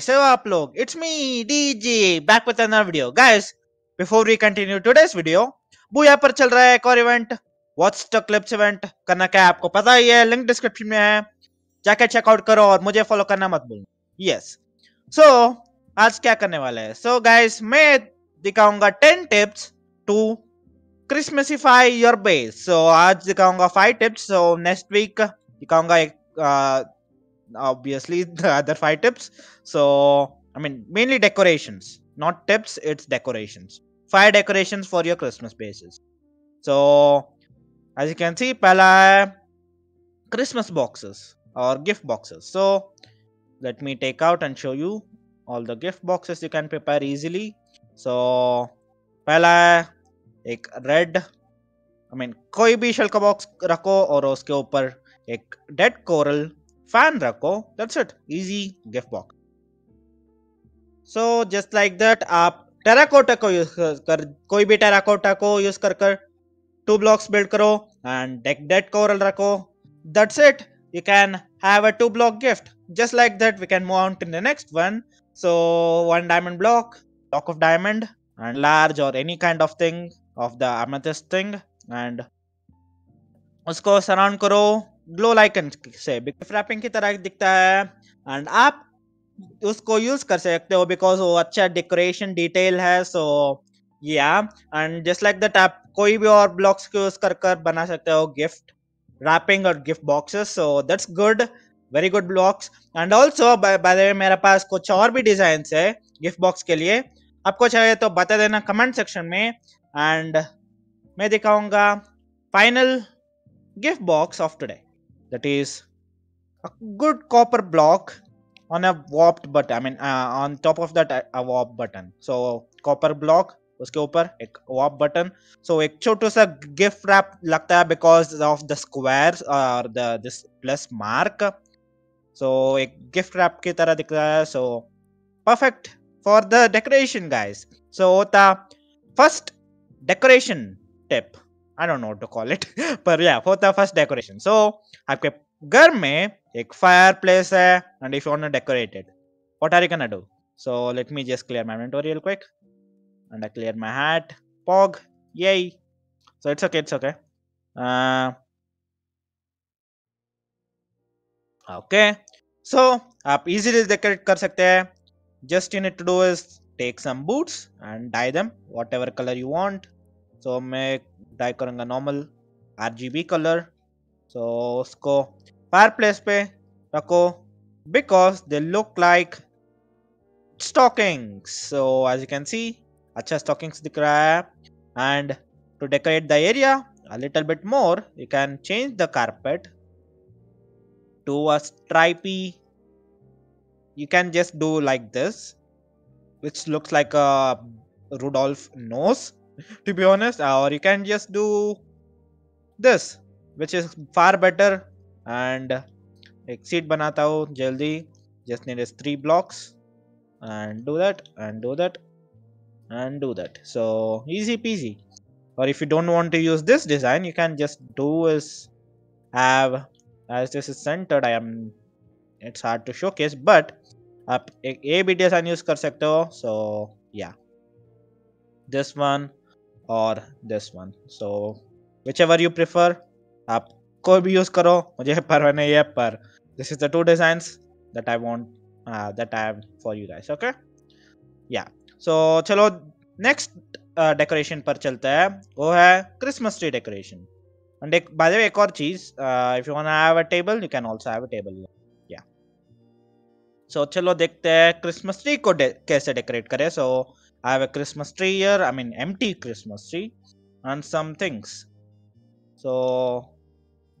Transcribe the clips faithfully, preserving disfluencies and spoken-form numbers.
कैसे हो आप लोग? It's me DG back with another video. Guys, before we continue today's video, Booyah पर चल रहा है एक और event, watch the clips event. करना क्या है आपको पता ही है, लिंक डिस्क्रिप्शन में है, जाके चेकआउट करो और मुझे फॉलो करना मत भूलना। यस, सो आज क्या करने वाला है? सो so, गाइस मैं दिखाऊंगा ten tips to क्रिसमसीफाई your base. So आज दिखाऊंगा five tips. So next week दिखाऊंगा एक uh, obviously the other five tips. So I mean mainly decorations, not tips, it's decorations. Five decorations for your Christmas bases. So as you can see, pehla Christmas boxes or gift boxes. So let me take out and show you all the gift boxes you can prepare easily. So pehla ek red, I mean koi bhi shell ka box rakho aur uske upar ek dead coral fan रखो, that's it, easy gift box. So just like that आप terracotta को use कर, कोई भी terracotta को use कर कर two blocks build करो एंड डेक डेट कोरल रखो, that's it, you can have a two block gift. Just like that we can move on to the next one. So one diamond block, block of diamond and large or any kind of thing of the amethyst thing, and उसको surround करो glow lichen से, gift wrapping की तरह दिखता है and आप उसको use कर सकते हो बिकॉज वो अच्छा डेकोरेशन डिटेल है। सो या एंड जस्ट लाइक दैट आप कोई भी और ब्लॉक्स को यूज कर कर बना सकते हो गिफ्ट रैपिंग और gift boxes. So that's good, very good blocks. And also by the way मेरे पास कुछ और भी डिजाइन है गिफ्ट बॉक्स के लिए, आपको चाहिए तो बता देना कमेंट सेक्शन में एंड मैं दिखाऊंगा final gift box of today. That is a good copper block on a warped button. I mean, uh, on top of that a warp button. So copper block, उसके ऊपर एक warp button. So एक छोटा सा gift wrap लगता है because of the squares or the this plus mark. So एक gift wrap की तरह दिख रहा है. So perfect for the decoration, guys. So the first decoration tip. I don't know what to call it, पर yeah, for the first decoration. So आपके घर में एक फायर प्लेस है and if you want to decorate it, what are you gonna do? So let me just clear my inventory real quick and I clear my hat pog, yay. So it's okay, it's okay, okay. So आप easily decorate कर सकते हैं। Just you need to do is take some boots and dye them whatever colour you want. So मैं dye करूंगा normal RGB colour. So so, उसको fireplace पे रखो because they look like stockings. So as you can see अच्छा stockings दिख रहा है and to decorate the area a little bit more you can change the carpet to a stripy. You can just do like this which looks like a Rudolph nose to be honest, or you can just do this which is far better. And ek seat banata hu jaldi, just need is three blocks and do that and do that and do that. So easy peasy. Or if you don't want to use this design, you can just do is have, as this is centered, I am it's hard to showcase, but aap ek a b design use kar sakte ho. So yeah, this one और this one, so whichever you prefer, आप कोई भी use करो, मुझे परवाह नहीं है, पर this is the two designs that I want that I have for you guys. Okay yeah, so चलो नेक्स्ट डेकोरेशन पर चलते हैं, वो है क्रिसमस ट्री डेकोरेशन। एंड एक बाय द वे एक और चीज, if you want to have a table you can also have a table. Yeah so चलो देखते हैं क्रिसमस ट्री को कैसे डेकोरेट करें। सो I have a Christmas tree here, I mean empty Christmas tree and some things. So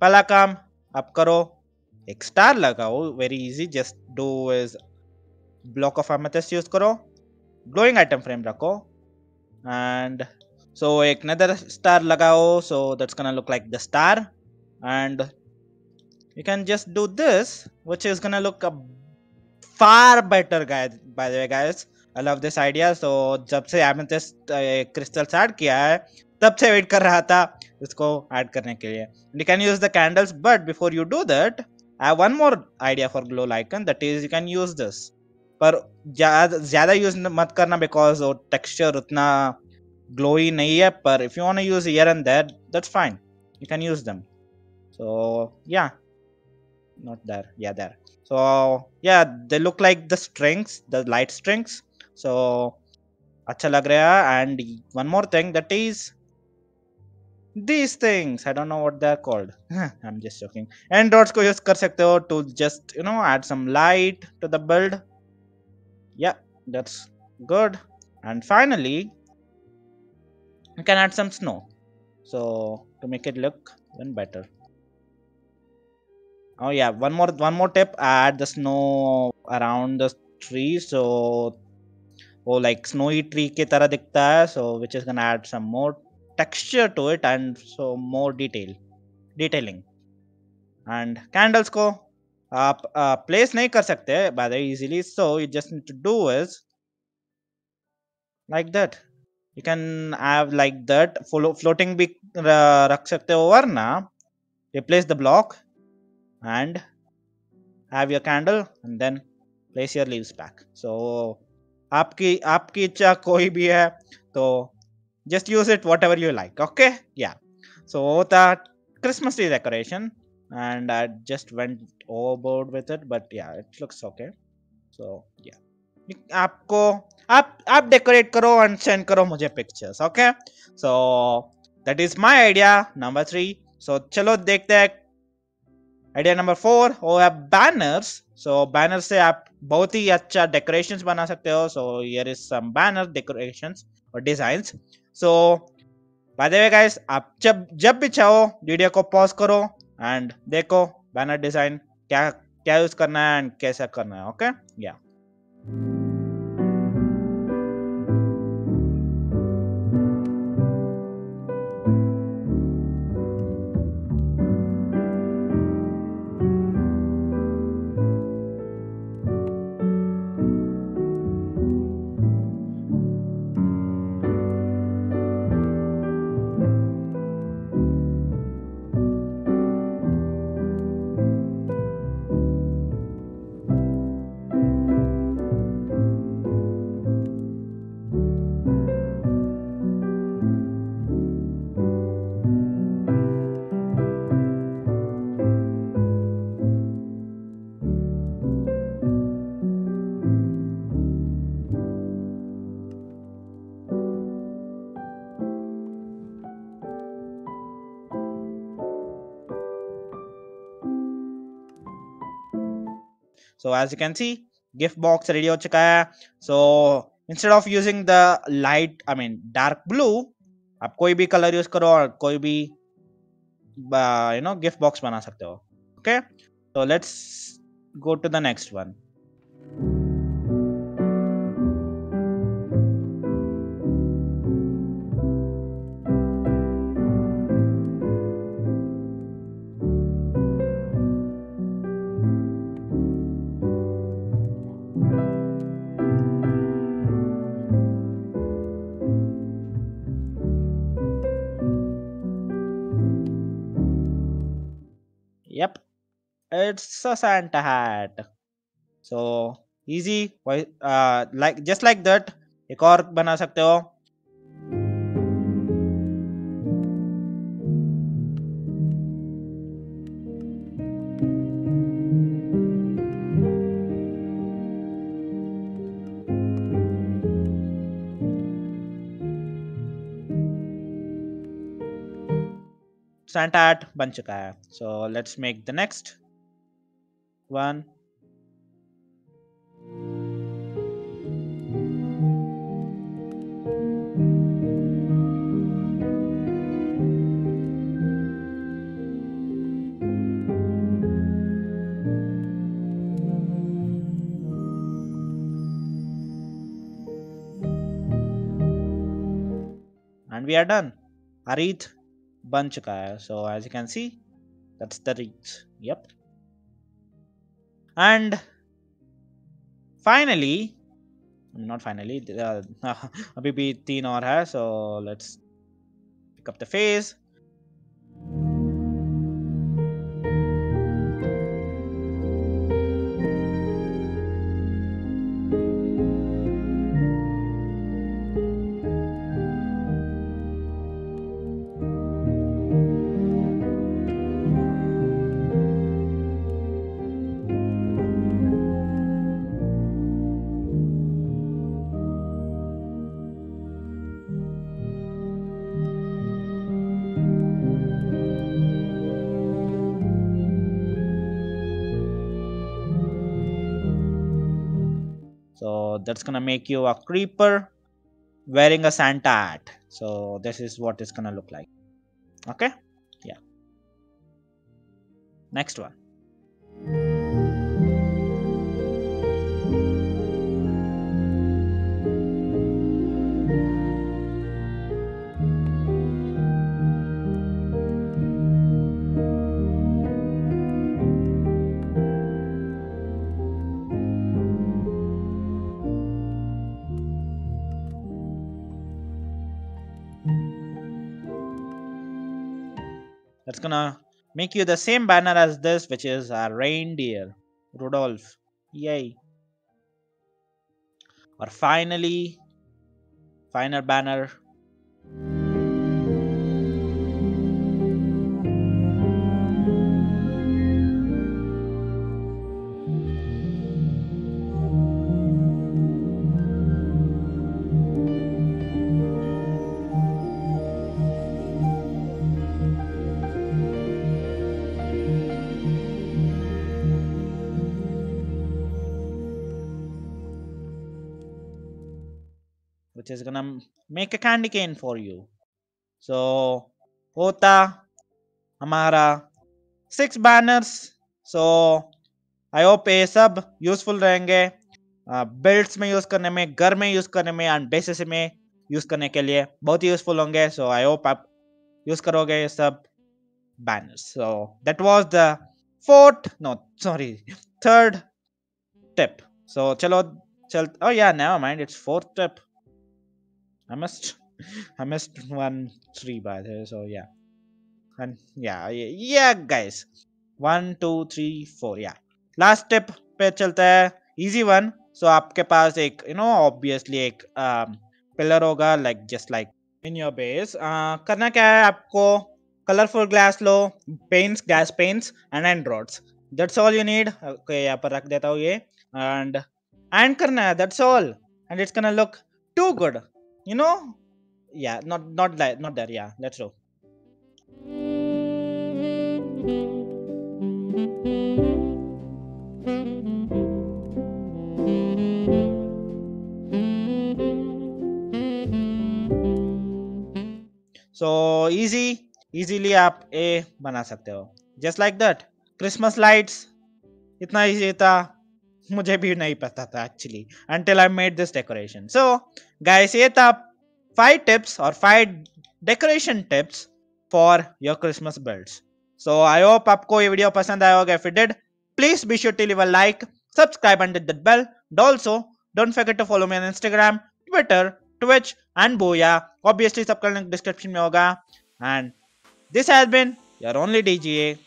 पहला काम आप करो, एक स्टार लगाओ, very easy, just do is block of amethyst use करो, glowing item frame रखो and so एक nether star लगाओ, so that's gonna look like the star and you can just do this which is gonna look a far better guys. By the way guys, I love this idea. So जब से amethyst crystals add किया है तब से wait कर रहा था इसको ऐड करने के लिए। You can use the candles, but before you do that, I have one more idea for glow icon. That is, you can use this. पर ज़्यादा यूज़ मत करना बिकॉज वो टेक्सचर उतना ग्लोई नहीं है. पर if you want to use here and there that's fine, you can use them. So yeah, not there, yeah there. So yeah, they look like the strings, the light strings. So acha lag raha. And one more thing, that is these things. I don't know what they're called. I'm just joking. And dots ko use kar sakte ho to just you know add some light to the build. Yeah, that's good. And finally, you can add some snow. So to make it look even better. Oh yeah, one more one more tip, add the snow around the tree so oh like snowy tree ki tarah dikhta hai, so which is gonna add some more texture to it and so more detail detailing. And candles ko aap uh, place nahi kar sakte very easily, so you just need to do is like that. You can have like that floating bhi rakh sakte ho warna replace the block and have your candle and then place your leaves back. So aapki aapki इच्छा कोई भी है तो just use it whatever you like. Okay, yeah, so that Christmas tree decoration, and I just went overboard with it, but yeah, it looks okay. So yeah, आपको आप आप decorate करो and send करो मुझे pictures. Okay, so that is my idea number three. So चलो देखते हैं idea number four, वो है बैनर्स. सो बैनर से आप बहुत ही अच्छा डेकोरेशंस बना सकते हो. So here is some banner decorations और designs. So by the way guys, आप जब जब भी चाहो वीडियो को पॉज करो एंड देखो बैनर डिजाइन क्या क्या यूज करना है एंड कैसा करना है. ओके या So as you can see, gift box ready हो चुका है. So instead of using the light, I mean dark blue, आप कोई भी color use करो और कोई भी uh, you know gift box बना सकते हो. Okay, so let's go to the next one. Yep, it's a Santa hat. So easy, uh, like just like that एक और बना सकते हो. Santa hat बन चुका है. So let's make the next one. And we are done. Arith बन चुका है. So as you can see, that's the wreath. Yep. And finally, not finally, अभी भी तीन और है. So let's pick up the face. So that's gonna make you a creeper wearing a Santa hat. So this is what it's gonna look like. Okay, yeah. Next one. That's gonna make you the same banner as this, which is a reindeer, Rudolph. Yay. Or finally, final banner. Which is gonna make a candy cane for you. So, hota hamara six banners. So, I hope ये सब useful रहेंगे builds में use करने में, घर में use करने में and bases में use करने के लिए बहुत ही useful होंगे. So, I hope आप use करोगे ये सब banners. So, that was the fourth, no, sorry, third tip. So, चलो चल, oh yeah, never mind, it's fourth tip. I missed, I missed one three by there, so yeah, and yeah, yeah, yeah guys, one two three four, yeah. Last tip पे चलता है, easy one. So आपके पास एक, you know, obviously एक um, pillar होगा, like just like in your base. Uh, करना क्या है आपको? Colorful glass low, paints, glass paints, and end rods. That's all you need. Okay, यहाँ पर रख देता हूँ ये, and and करना है, that's all, and it's gonna look too good. You know, yeah, not not like not there, yeah. Let's go. So easy, easily आप ए बना सकते हो. Just like that. Christmas lights. इतना easy था. मुझे भी नहीं पता था actually until I made this decoration. So guys, ये था five tips or five decoration tips for your Christmas builds. So I hope आपको ये वीडियो पसंद आया होगा. If you did, please be sure to leave a like, subscribe and hit that bell. And also don't forget to follow me on Instagram, Twitter, Twitch and Booyah. Obviously सबका link description में होगा. And this has been your only D G A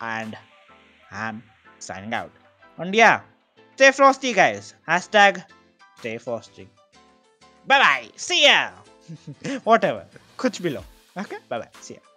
and I'm signing out. And yeah, stay frosty guys. Hashtag stay frosty. Bye bye. See ya. Whatever. Kuch below. Okay. Bye bye. See ya.